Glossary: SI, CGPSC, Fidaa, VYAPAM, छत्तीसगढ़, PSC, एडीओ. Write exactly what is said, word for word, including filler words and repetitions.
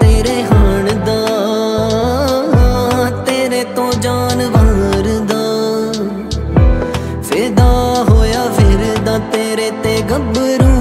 तेरे हाण दा, तेरे तो जानवर दा। फिदा होया फिरदा तेरे ते गबरू।